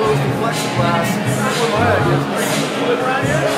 enclosed in plexiglass. That's what my idea is.